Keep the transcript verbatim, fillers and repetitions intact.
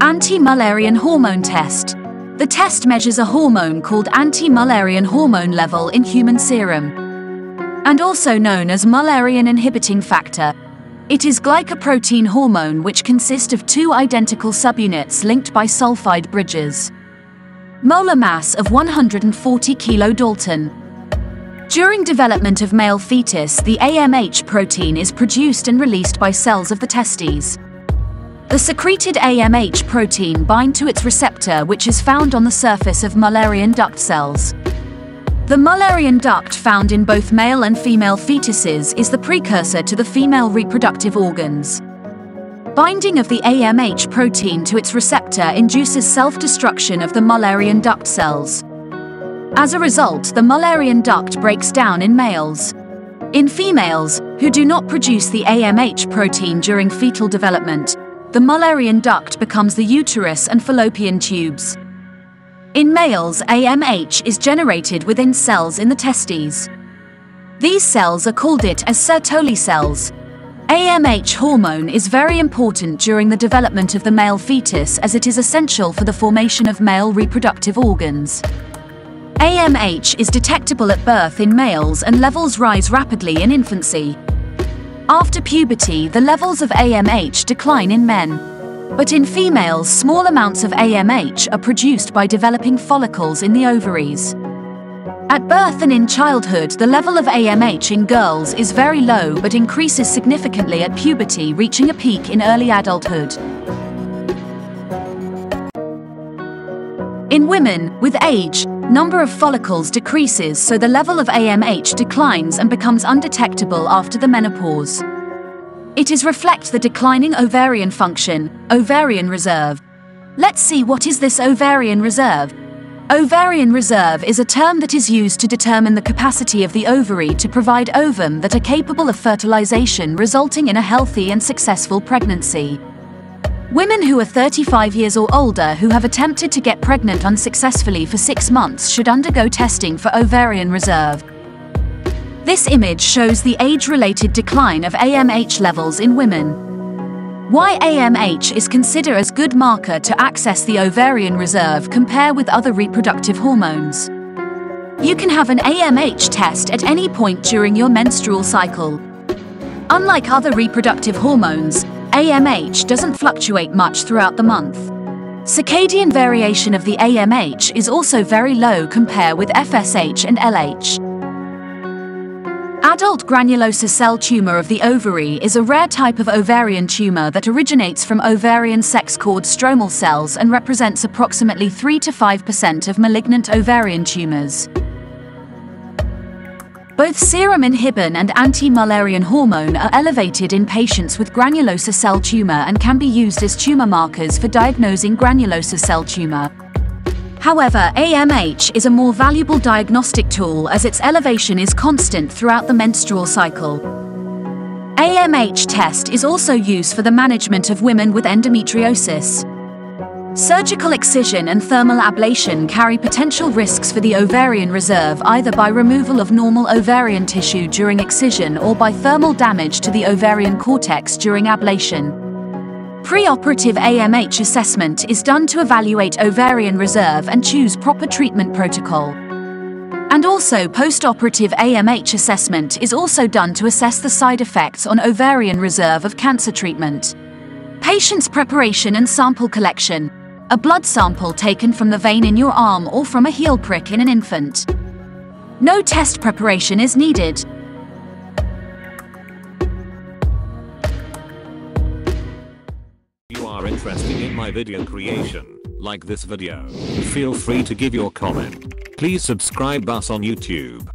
Anti-Müllerian hormone test. The test measures a hormone called anti-Müllerian hormone level in human serum, and also known as Müllerian inhibiting factor. It is glycoprotein hormone which consists of two identical subunits linked by sulfide bridges. Molar mass of one hundred forty kilodalton. During development of male fetus, the A M H protein is produced and released by cells of the testes. The secreted A M H protein binds to its receptor, which is found on the surface of Müllerian duct cells. The Müllerian duct found in both male and female fetuses is the precursor to the female reproductive organs. Binding of the A M H protein to its receptor induces self-destruction of the Müllerian duct cells. As a result, the Müllerian duct breaks down in males. In females, who do not produce the A M H protein during fetal development, the Müllerian duct becomes the uterus and fallopian tubes. In males, A M H is generated within cells in the testes. These cells are called it as Sertoli cells. A M H hormone is very important during the development of the male fetus, as it is essential for the formation of male reproductive organs. A M H is detectable at birth in males, and levels rise rapidly in infancy. After puberty, the levels of A M H decline in men, but in females, small amounts of A M H are produced by developing follicles in the ovaries. At birth and in childhood, the level of A M H in girls is very low but increases significantly at puberty, reaching a peak in early adulthood. In women, with age, number of follicles decreases, so the level of A M H declines and becomes undetectable after the menopause. It is reflect the declining ovarian function, ovarian reserve. Let's see what is this ovarian reserve. Ovarian reserve is a term that is used to determine the capacity of the ovary to provide ovum that are capable of fertilization, resulting in a healthy and successful pregnancy. Women who are thirty-five years or older who have attempted to get pregnant unsuccessfully for six months should undergo testing for ovarian reserve. This image shows the age-related decline of A M H levels in women. Why A M H is considered as good marker to access the ovarian reserve compare with other reproductive hormones. You can have an A M H test at any point during your menstrual cycle. Unlike other reproductive hormones, A M H doesn't fluctuate much throughout the month. Circadian variation of the A M H is also very low compared with F S H and L H. Adult granulosa cell tumor of the ovary is a rare type of ovarian tumor that originates from ovarian sex cord stromal cells and represents approximately three to five percent of malignant ovarian tumors. Both serum inhibin and anti-Müllerian hormone are elevated in patients with granulosa cell tumor and can be used as tumor markers for diagnosing granulosa cell tumor. However, A M H is a more valuable diagnostic tool as its elevation is constant throughout the menstrual cycle. A M H test is also used for the management of women with endometriosis. Surgical excision and thermal ablation carry potential risks for the ovarian reserve, either by removal of normal ovarian tissue during excision or by thermal damage to the ovarian cortex during ablation. Preoperative A M H assessment is done to evaluate ovarian reserve and choose proper treatment protocol. And also postoperative A M H assessment is also done to assess the side effects on ovarian reserve of cancer treatment. Patient's preparation and sample collection. A blood sample taken from the vein in your arm or from a heel prick in an infant. No test preparation is needed. If you are interested in my video creation, like this video, feel free to give your comment. Please subscribe us on YouTube.